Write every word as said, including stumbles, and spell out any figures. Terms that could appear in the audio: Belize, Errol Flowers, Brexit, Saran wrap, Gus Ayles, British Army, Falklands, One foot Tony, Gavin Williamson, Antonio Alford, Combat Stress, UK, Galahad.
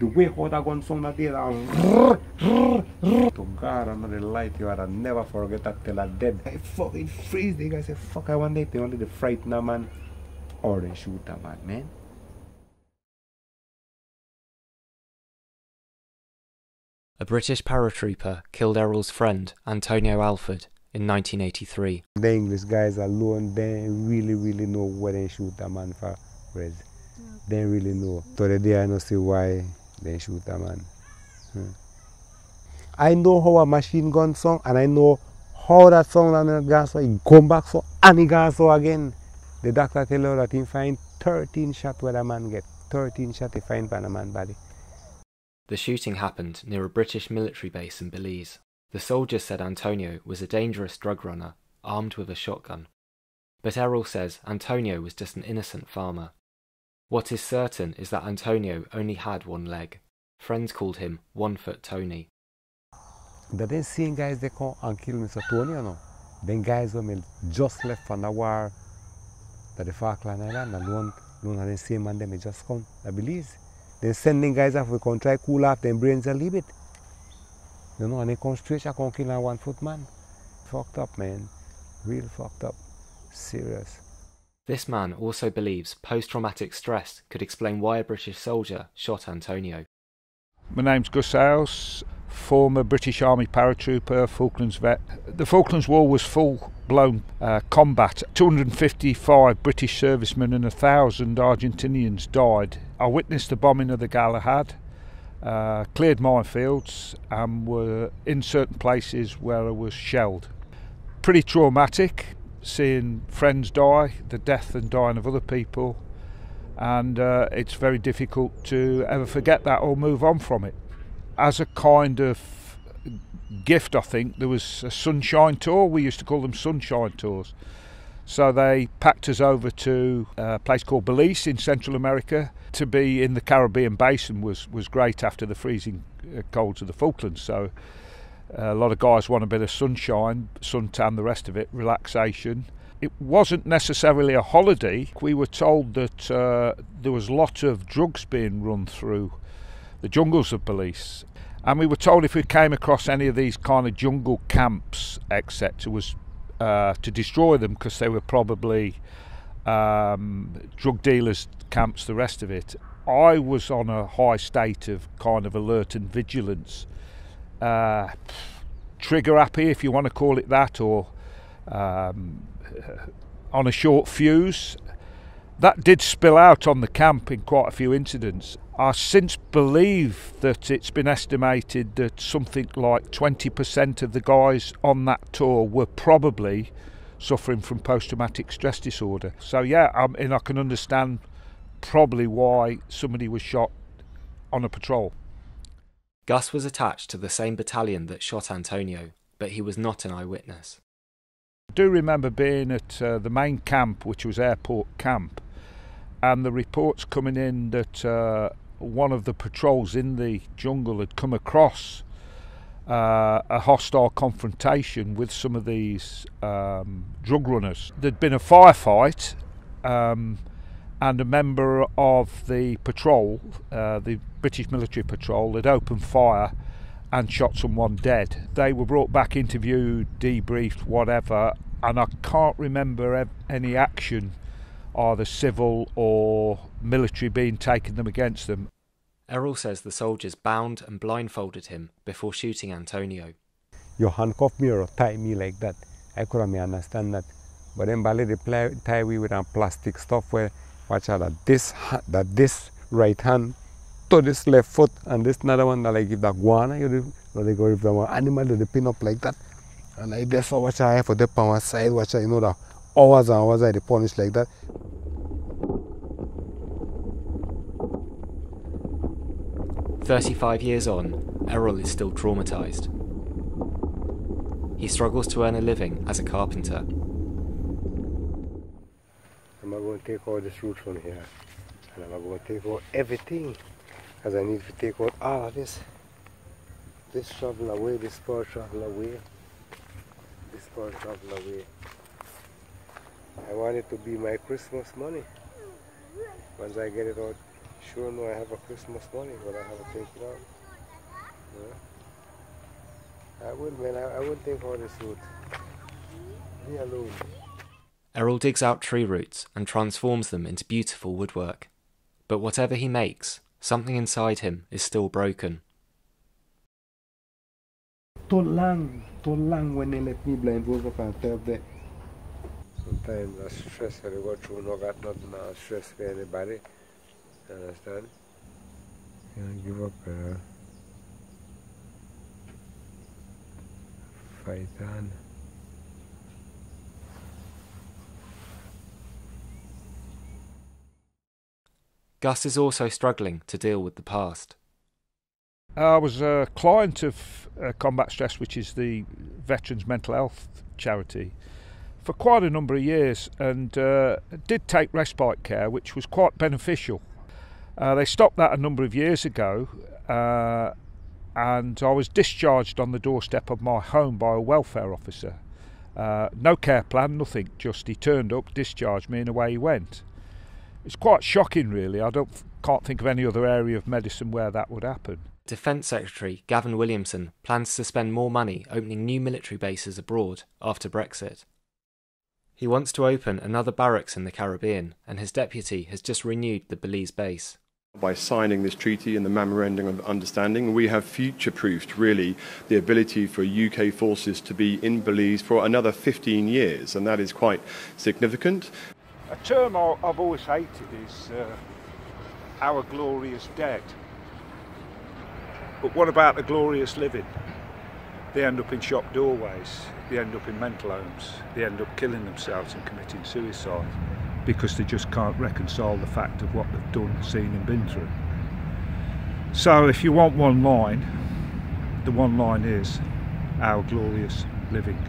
The way how that gun song that day, to God, another light you had, I never forget that till I dead. I fucking freeze the guy. Say fuck, I want that. They only the frightener man or the shooter man, man. A British paratrooper killed Errol's friend, Antonio Alford, in nineteen eighty-three. The English guys alone, they really, really know what they shoot a man for. Res. They really know. So today I don't see why they shoot a man. Hmm. I know how a machine gun song, and I know how that song that gun so he come back so, and he gun so again. The doctor tell her that he find thirteen shots where a man get. thirteen shots he find on a man body. The shooting happened near a British military base in Belize. The soldier said Antonio was a dangerous drug runner, armed with a shotgun. But Errol says Antonio was just an innocent farmer. What is certain is that Antonio only had one leg. Friends called him One Foot Tony. That they seen guys they come and kill Mister Tony, you know. Then guys who just left from the war, that the Falklands Island, and one, one of the same man they just come to Belize. They're sending guys off, we can try cool off, their brains a little bit. You know, and they come straight, I can kill a one foot man. Fucked up, man. Real fucked up. Serious. This man also believes post-traumatic stress could explain why a British soldier shot Antonio. My name's Gus Ayles, former British Army paratrooper, Falklands vet. The Falklands War was full-blown uh, combat. two hundred fifty-five British servicemen and one thousand Argentinians died. I witnessed the bombing of the Galahad, uh, cleared minefields and were in certain places where I was shelled. Pretty traumatic, seeing friends die, the death and dying of other people, and uh, it's very difficult to ever forget that or move on from it. As a kind of gift, I think, there was a sunshine tour. We used to call them sunshine tours. So they packed us over to a place called Belize in Central America. To be in the Caribbean basin was, was great after the freezing colds of the Falklands. So a lot of guys want a bit of sunshine, suntan, the rest of it, relaxation. It wasn't necessarily a holiday. We were told that uh, there was lots of drugs being run through the jungles of Belize. And we were told if we came across any of these kind of jungle camps, et cetera, was uh, to destroy them because they were probably um, drug dealers' camps, the rest of it. I was on a high state of kind of alert and vigilance. Uh, trigger happy, if you want to call it that, or um, on a short fuse. That did spill out on the camp in quite a few incidents. I since believe that it's been estimated that something like twenty percent of the guys on that tour were probably suffering from post-traumatic stress disorder. So yeah, I mean, I can understand probably why somebody was shot on a patrol. Gus was attached to the same battalion that shot Antonio, but he was not an eyewitness. I do remember being at uh, the main camp, which was Airport Camp, and the reports coming in that uh, one of the patrols in the jungle had come across uh, a hostile confrontation with some of these um, drug runners. There'd been a firefight um, and a member of the patrol, uh, the British military patrol, had opened fire and shot someone dead. They were brought back, interviewed, debriefed, whatever, and I can't remember any action, either civil or military, being taken them against them. Errol says the soldiers bound and blindfolded him before shooting Antonio. You handcuff me or tie me like that. I couldn't understand that. But then Bali, they tie me with a plastic stuff where, watch out, that this, that this right hand to this left foot, and this another one that I give that guana, you do, or they go with the animal, they pin up like that. And I just watch I have for the power side, watch I, you know, that hours and hours I punish like that. thirty-five years on, Errol is still traumatised. He struggles to earn a living as a carpenter. I'm going to take all this root from here, and I'm going to take out everything, because I need to take out all of this. This shovel away, this part shovel away, this part shovel away. I want it to be my Christmas money. Once I get it out, Sure, no, I have a Christmas money, but I have to take it out. Yeah. I would, man. I, I would take all this route. Be alone. Errol digs out tree roots and transforms them into beautiful woodwork. But whatever he makes, something inside him is still broken. Too long, too long when they let me blind over and tell them. Sometimes the stress that I go through, no got nothing, no stress for anybody. You understand? You don't give up. Uh, fight on. Gus is also struggling to deal with the past. I was a client of uh, Combat Stress, which is the veterans' mental health charity, for quite a number of years, and uh, did take respite care, which was quite beneficial. Uh, they stopped that a number of years ago, uh, and I was discharged on the doorstep of my home by a welfare officer. Uh, no care plan, nothing, just he turned up, discharged me, and away he went. It's quite shocking, really. I don't, can't think of any other area of medicine where that would happen. Defence Secretary Gavin Williamson plans to spend more money opening new military bases abroad after Brexit. He wants to open another barracks in the Caribbean, and his deputy has just renewed the Belize base. By signing this treaty and the Memorandum of Understanding, we have future-proofed, really, the ability for U K forces to be in Belize for another fifteen years, and that is quite significant. A term I've always hated is uh, our glory is dead. But what about the glorious living? They end up in shop doorways, they end up in mental homes, they end up killing themselves and committing suicide because they just can't reconcile the fact of what they've done, seen and been through. So if you want one line, the one line is our glorious living.